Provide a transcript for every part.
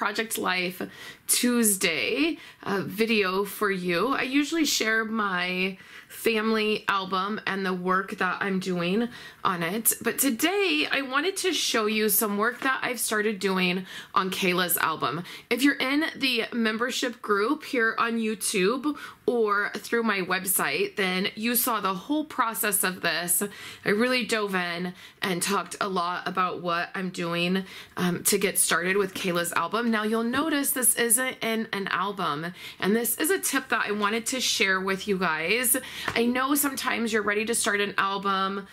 Project Life Tuesday video for you. I usually share my family album and the work that I'm doing on it, but today I wanted to show you some work that I've started doing on Kayla's album. If you're in the membership group here on YouTube or through my website, then you saw the whole process of this. I really dove in and talked a lot about what I'm doing to get started with Kayla's album. Now you'll notice this isn't in an album, and this is a tip that I wanted to share with you guys. I know sometimes you're ready to start an album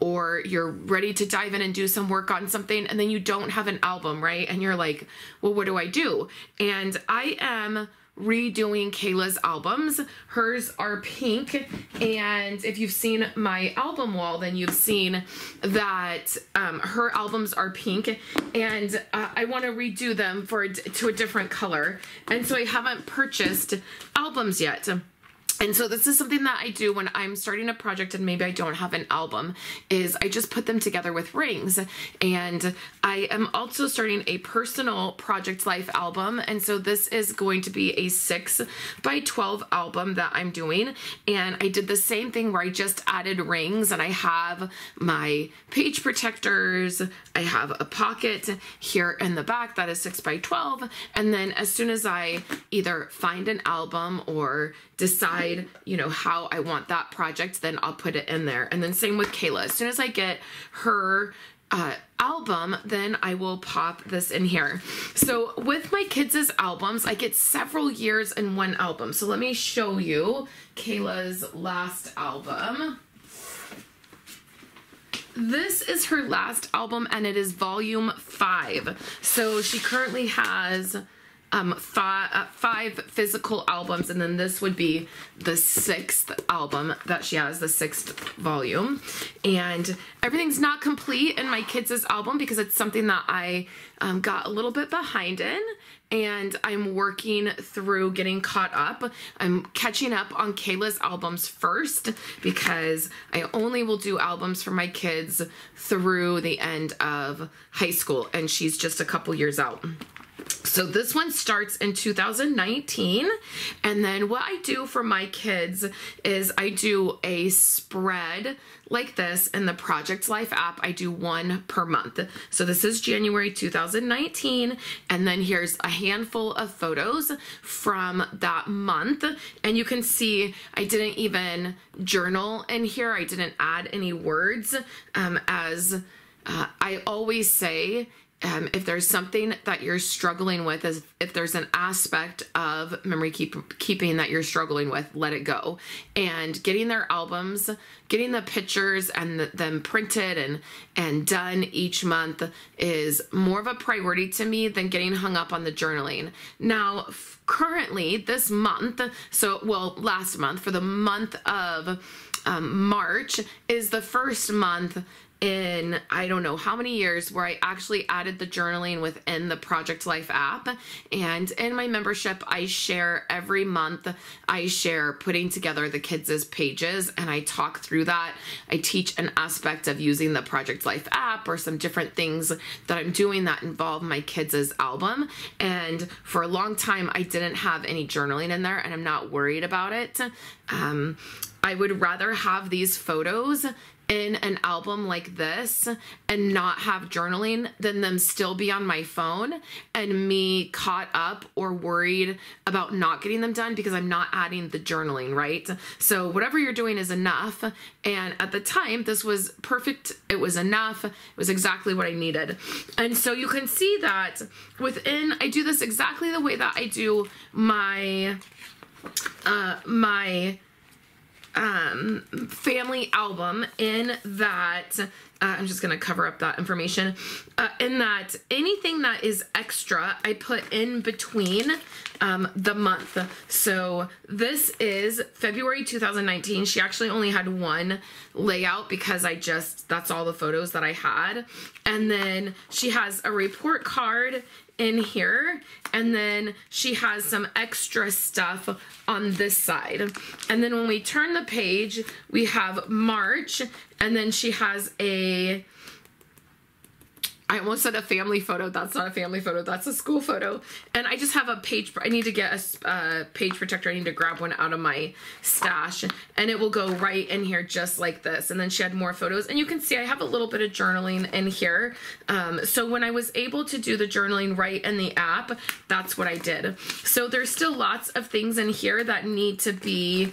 or you're ready to dive in and do some work on something, and then you don't have an album, right? And you're like, well, what do I do? And I am redoing Kayla's albums. Hers are pink, and if you've seen my album wall, then you've seen that her albums are pink, and I want to redo them to a different color. And so I haven't purchased albums yet. And so this is something that I do when I'm starting a project and maybe I don't have an album, is I just put them together with rings. And I am also starting a personal Project Life album. And so this is going to be a 6x12 album that I'm doing. And I did the same thing where I just added rings, and I have my page protectors. I have a pocket here in the back that is 6x12. And then as soon as I either find an album or decide, you know, how I want that project, then I'll put it in there. And then same with Kayla. As soon as I get her album, then I will pop this in here. So with my kids' albums, I get several years in one album. So let me show you Kayla's last album. This is her last album, and it is volume 5. So she currently has five physical albums, and then this would be the 6th album that she has, the 6th volume. And everything's not complete in my kids' album because it's something that I got a little bit behind in, and I'm working through getting caught up. I'm catching up on Kayla's albums first because I only will do albums for my kids through the end of high school, and she's just a couple years out. So this one starts in 2019, and then what I do for my kids is I do a spread like this in the Project Life app. I do one per month. So this is January 2019, and then here's a handful of photos from that month. And you can see I didn't even journal in here. I didn't add any words. As I always say, if there's something that you're struggling with, if there's an aspect of memory keeping that you're struggling with, let it go. And getting their albums, getting the pictures and them printed and done each month is more of a priority to me than getting hung up on the journaling. Now, currently this month, so, well, last month, for the month of March is the first month in I don't know how many years where I actually added the journaling within the Project Life app. And in my membership, I share every month, I share putting together the kids' pages, and I talk through that. I teach an aspect of using the Project Life app or some different things that I'm doing that involve my kids' album. And for a long time, I didn't have any journaling in there, and I'm not worried about it. I would rather have these photos in an album like this and not have journaling than them still be on my phone and me caught up or worried about not getting them done because I'm not adding the journaling, right? So whatever you're doing is enough. And at the time, this was perfect. It was enough. It was exactly what I needed. And so you can see that within, I do this exactly the way that I do my, family album, in that I'm just going to cover up that information, in that anything that is extra I put in between the month. So this is February 2019. She actually only had one layout because I just, that's all the photos that I had. And then she has a report card in here, and then she has some extra stuff on this side. And then when we turn the page, we have March, and then she has a I almost said a family photo. That's not a family photo. That's a school photo. And I just have a page. I need to get a page protector. I need to grab one out of my stash. And it will go right in here just like this. And then she had more photos. And you can see I have a little bit of journaling in here. So when I was able to do the journaling right in the app, that's what I did. So there's still lots of things in here that need to be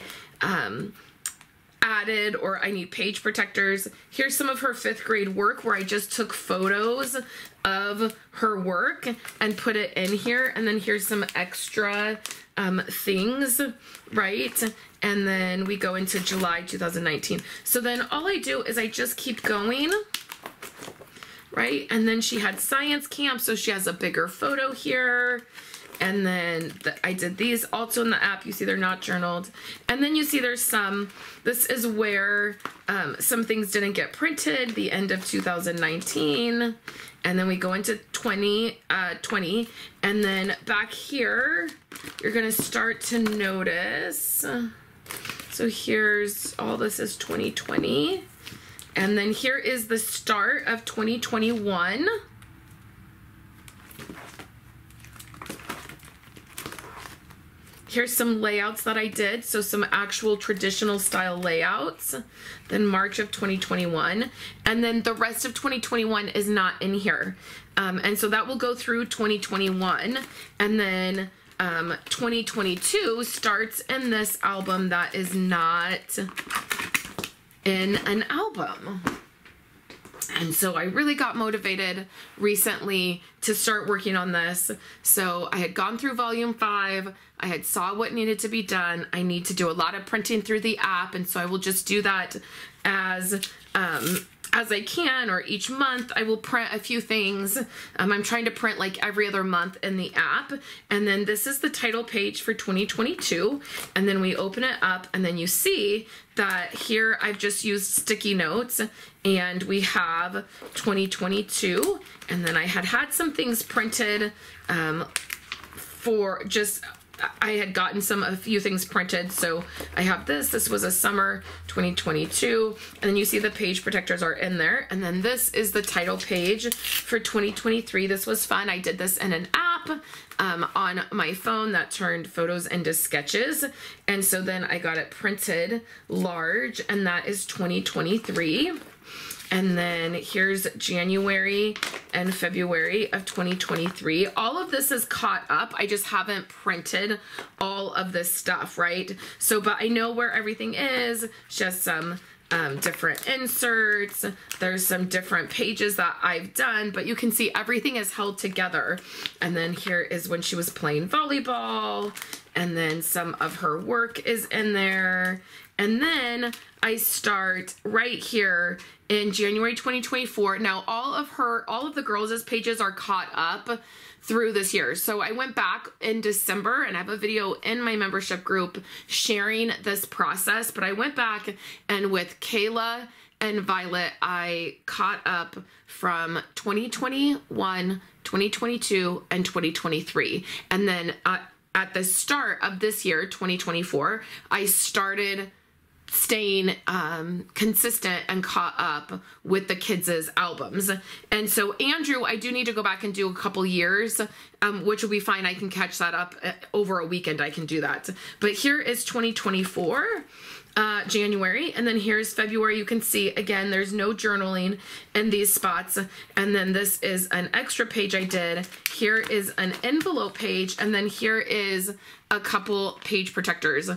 added, or I need page protectors. Here's some of her 5th grade work where I just took photos of her work and put it in here. And then here's some extra things, right? And then we go into July 2019. So then all I do is I just keep going, right? And then she had science camp, so she has a bigger photo here. And then I did these also in the app. You see they're not journaled. And then you see there's some, this is where some things didn't get printed, the end of 2019. And then we go into 2020. And then back here, you're going to start to notice. So here's, all this is 2020. And then here is the start of 2021. Here's some layouts that I did, so some actual traditional style layouts, then March of 2021, and then the rest of 2021 is not in here. And so that will go through 2021, and then 2022 starts in this album that is not in an album. And so I really got motivated recently to start working on this. So I had gone through volume 5. I had saw what needed to be done. I need to do a lot of printing through the app. And so I will just do that as I can, or each month I will print a few things. I'm trying to print like every other month in the app. And then this is the title page for 2022. And then we open it up, and then you see that here I've just used sticky notes, and we have 2022. And then I had some things printed for just, I had gotten a few things printed. So I have this. This was a summer 2022. And then you see the page protectors are in there. And then this is the title page for 2023. This was fun. I did this in an app on my phone that turned photos into sketches. And so then I got it printed large, and that is 2023. And then here's January and February of 2023. All of this is caught up. I just haven't printed all of this stuff, right? So, but I know where everything is. Just some different inserts. There's some different pages that I've done, but you can see everything is held together. And then here is when she was playing volleyball. And then some of her work is in there. And then I start right here in January 2024. Now all of the girls' pages are caught up through this year. So I went back in December, and I have a video in my membership group sharing this process, but I went back, and with Kayla and Violet, I caught up from 2021, 2022, and 2023. And then at the start of this year, 2024, I started staying consistent and caught up with the kids' albums. And so Andrew, I do need to go back and do a couple years, which will be fine. I can catch that up over a weekend. I can do that. But here is 2024. January, and then here's February. You can see again there's no journaling in these spots, and then this is an extra page I did. Here is an envelope page, and then here is a couple page protectors.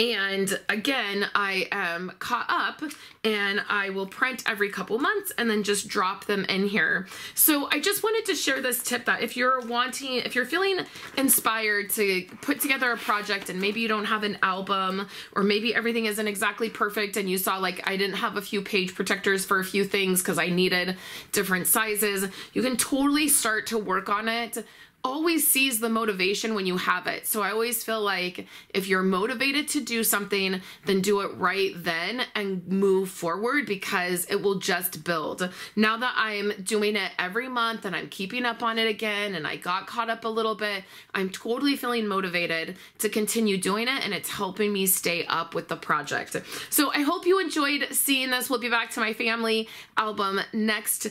And again, I am caught up, and I will print every couple months and then just drop them in here. So I just wanted to share this tip that if you're feeling inspired to put together a project, and maybe you don't have an album, or maybe everything isn't exactly perfect, and you saw like I didn't have a few page protectors for a few things because I needed different sizes, you can totally start to work on it always sees the motivation when you have it. So I always feel like if you're motivated to do something, then do it right then and move forward, because it will just build. Now that I'm doing it every month and I'm keeping up on it again and I got caught up a little bit, I'm totally feeling motivated to continue doing it, and it's helping me stay up with the project. So I hope you enjoyed seeing this. We'll be back to my family album next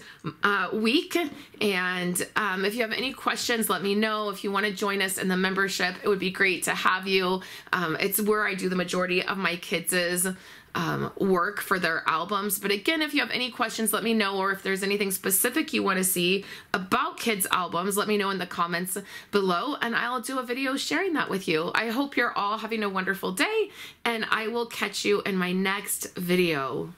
week. And if you have any questions, let me know. If you want to join us in the membership, it would be great to have you. It's where I do the majority of my kids' work for their albums. But again, if you have any questions, let me know, or if there's anything specific you want to see about kids' albums, let me know in the comments below, and I'll do a video sharing that with you. I hope you're all having a wonderful day, and I will catch you in my next video.